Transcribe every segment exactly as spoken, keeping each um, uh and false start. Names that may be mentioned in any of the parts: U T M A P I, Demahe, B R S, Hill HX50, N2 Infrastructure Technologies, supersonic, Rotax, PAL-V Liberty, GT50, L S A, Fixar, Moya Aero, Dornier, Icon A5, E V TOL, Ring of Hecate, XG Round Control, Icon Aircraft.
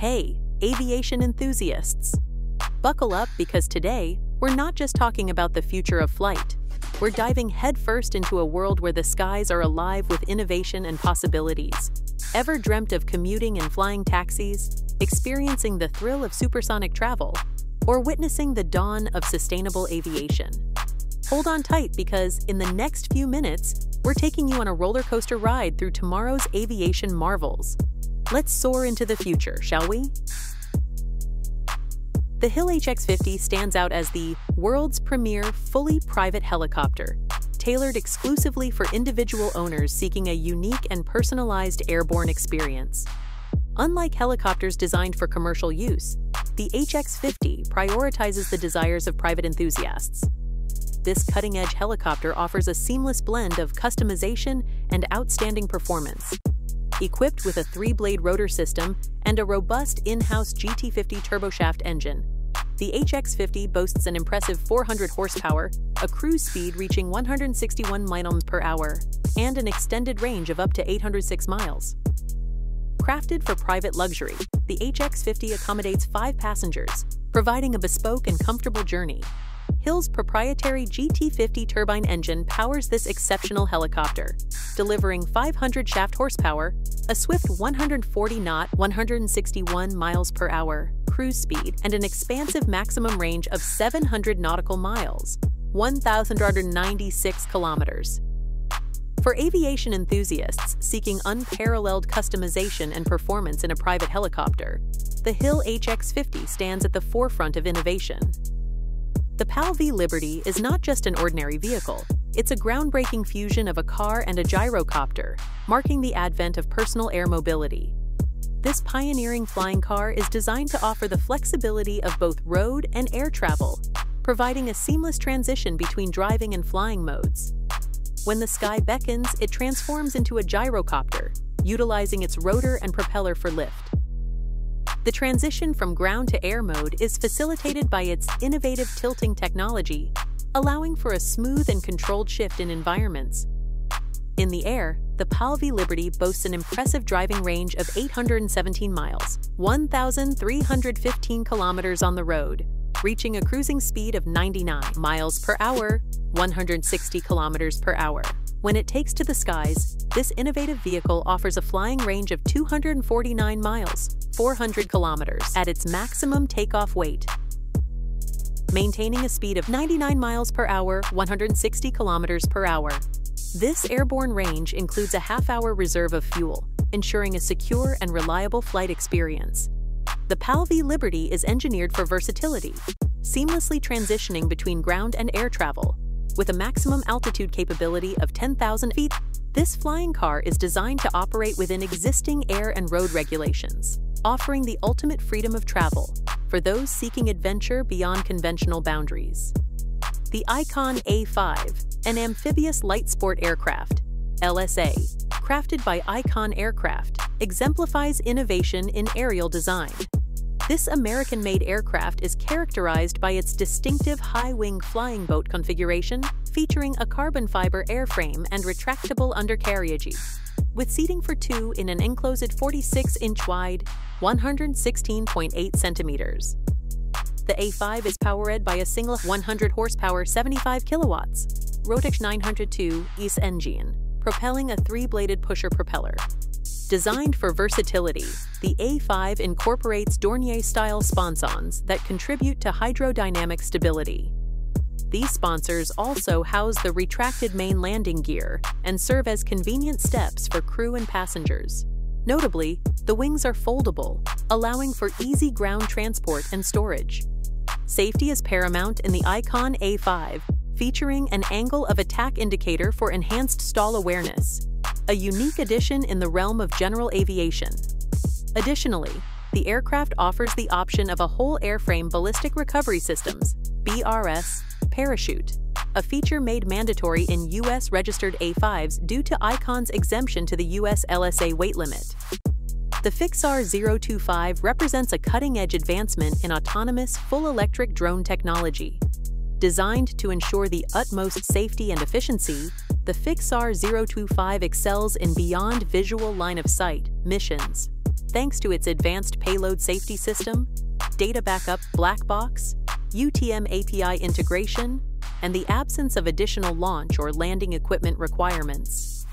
Hey, aviation enthusiasts! Buckle up, because today, we're not just talking about the future of flight. We're diving headfirst into a world where the skies are alive with innovation and possibilities. Ever dreamt of commuting in flying taxis, experiencing the thrill of supersonic travel, or witnessing the dawn of sustainable aviation? Hold on tight, because in the next few minutes, we're taking you on a roller coaster ride through tomorrow's aviation marvels. Let's soar into the future, shall we? The Hill H X fifty stands out as the world's premier fully private helicopter, tailored exclusively for individual owners seeking a unique and personalized airborne experience. Unlike helicopters designed for commercial use, the H X fifty prioritizes the desires of private enthusiasts. This cutting-edge helicopter offers a seamless blend of customization and outstanding performance. Equipped with a three-blade rotor system and a robust in-house G T fifty turboshaft engine, the H X fifty boasts an impressive four hundred horsepower, a cruise speed reaching one hundred sixty-one miles per hour, and an extended range of up to eight hundred six miles. Crafted for private luxury, the H X fifty accommodates five passengers, providing a bespoke and comfortable journey. Hill's proprietary G T fifty turbine engine powers this exceptional helicopter, delivering five hundred shaft horsepower, a swift one hundred forty knot one hundred sixty-one miles per hour cruise speed, and an expansive maximum range of seven hundred nautical miles one thousand one hundred ninety-six kilometers. For aviation enthusiasts seeking unparalleled customization and performance in a private helicopter, the Hill H X fifty stands at the forefront of innovation. The P A L V Liberty is not just an ordinary vehicle, it's a groundbreaking fusion of a car and a gyrocopter, marking the advent of personal air mobility. This pioneering flying car is designed to offer the flexibility of both road and air travel, providing a seamless transition between driving and flying modes. When the sky beckons, it transforms into a gyrocopter, utilizing its rotor and propeller for lift. The transition from ground to air mode is facilitated by its innovative tilting technology, allowing for a smooth and controlled shift in environments. In the air, the P A L V Liberty boasts an impressive driving range of eight hundred seventeen miles, one thousand three hundred fifteen kilometers on the road, reaching a cruising speed of ninety-nine miles per hour, one hundred sixty kilometers per hour. When it takes to the skies, this innovative vehicle offers a flying range of two hundred forty-nine miles, four hundred kilometers, at its maximum takeoff weight, maintaining a speed of ninety-nine miles per hour, one hundred sixty kilometers per hour. This airborne range includes a half-hour reserve of fuel, ensuring a secure and reliable flight experience. The P A L V Liberty is engineered for versatility, seamlessly transitioning between ground and air travel. With a maximum altitude capability of ten thousand feet, this flying car is designed to operate within existing air and road regulations, offering the ultimate freedom of travel for those seeking adventure beyond conventional boundaries. The Icon A five, an amphibious light sport aircraft, L S A, crafted by Icon Aircraft, exemplifies innovation in aerial design. This American-made aircraft is characterized by its distinctive high-wing flying boat configuration, featuring a carbon fiber airframe and retractable undercarriage, with seating for two in an enclosed forty-six inch wide, one hundred sixteen point eight centimeters. The A five is powered by a single one hundred horsepower, seventy-five kilowatts, Rotax nine hundred two I S engine, propelling a three-bladed pusher propeller. Designed for versatility, the A five incorporates Dornier-style sponsons that contribute to hydrodynamic stability. These sponsors also house the retracted main landing gear and serve as convenient steps for crew and passengers. Notably, the wings are foldable, allowing for easy ground transport and storage. Safety is paramount in the Icon A five, featuring an angle of attack indicator for enhanced stall awareness, a unique addition in the realm of general aviation. Additionally, the aircraft offers the option of a whole airframe ballistic recovery systems B R S parachute, a feature made mandatory in U S registered A fives due to Icon's exemption to the U S L S A weight limit. The Fixar zero two five represents a cutting-edge advancement in autonomous full-electric drone technology. Designed to ensure the utmost safety and efficiency, the Fixar zero two five excels in beyond visual line of sight missions, thanks to its advanced payload safety system, data backup black box, U T M A P I integration, and the absence of additional launch or landing equipment requirements.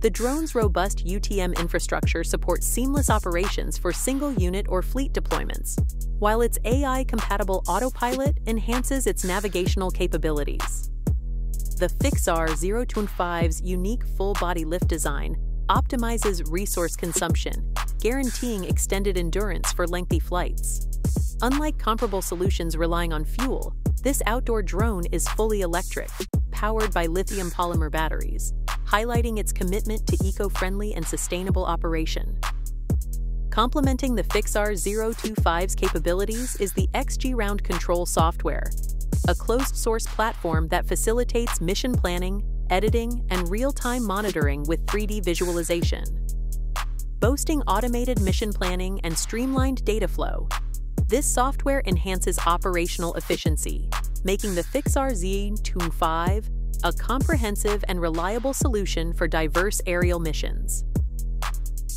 The drone's robust U T M infrastructure supports seamless operations for single unit or fleet deployments, while its A I-compatible autopilot enhances its navigational capabilities. The Fixar zero twenty-five's unique full-body lift design optimizes resource consumption, guaranteeing extended endurance for lengthy flights. Unlike comparable solutions relying on fuel, this outdoor drone is fully electric, powered by lithium polymer batteries, highlighting its commitment to eco-friendly and sustainable operation. Complementing the Fixar zero twenty-five's capabilities is the X G Round Control software, a closed-source platform that facilitates mission planning, editing, and real-time monitoring with three D visualization. Boasting automated mission planning and streamlined data flow, this software enhances operational efficiency, making the Fixar zero twenty-five a comprehensive and reliable solution for diverse aerial missions.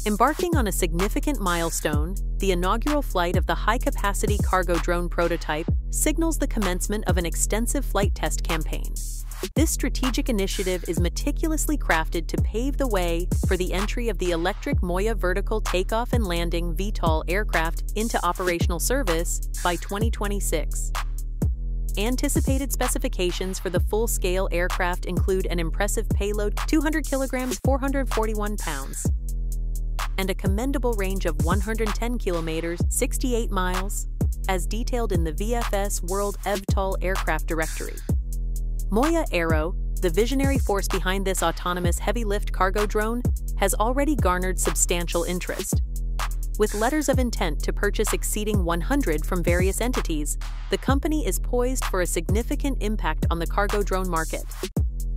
Embarking on a significant milestone, the inaugural flight of the high-capacity cargo drone prototype signals the commencement of an extensive flight test campaign. This strategic initiative is meticulously crafted to pave the way for the entry of the electric Moya vertical takeoff and landing V TOL aircraft into operational service by twenty twenty-six. Anticipated specifications for the full-scale aircraft include an impressive payload two hundred kilograms four hundred forty-one pounds, and a commendable range of one hundred ten kilometers sixty-eight miles, as detailed in the V F S World E V TOL Aircraft Directory. Moya Aero, the visionary force behind this autonomous heavy-lift cargo drone, has already garnered substantial interest. With letters of intent to purchase exceeding one hundred from various entities, the company is poised for a significant impact on the cargo drone market.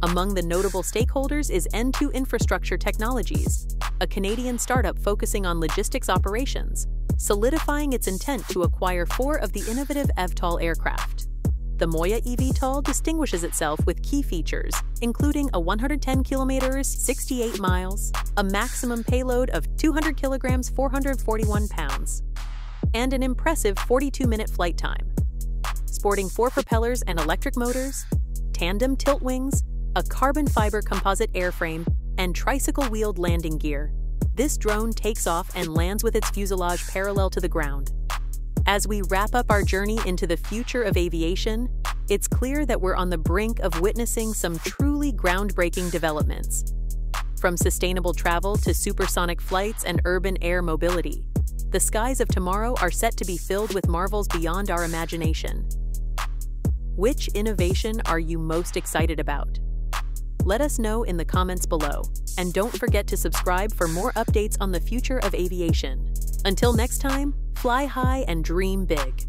Among the notable stakeholders is N two Infrastructure Technologies, a Canadian startup focusing on logistics operations, solidifying its intent to acquire four of the innovative E V TOL aircraft. The Moya eVTOL distinguishes itself with key features, including a one hundred ten kilometers sixty-eight miles, a maximum payload of two hundred kilograms four hundred forty-one pounds, and an impressive forty-two minute flight time. Sporting four propellers and electric motors, tandem tilt wings, a carbon fiber composite airframe, and tricycle-wheeled landing gear, this drone takes off and lands with its fuselage parallel to the ground. As we wrap up our journey into the future of aviation, it's clear that we're on the brink of witnessing some truly groundbreaking developments. From sustainable travel to supersonic flights and urban air mobility, the skies of tomorrow are set to be filled with marvels beyond our imagination. Which innovation are you most excited about? Let us know in the comments below, and don't forget to subscribe for more updates on the future of aviation. Until next time, fly high and dream big.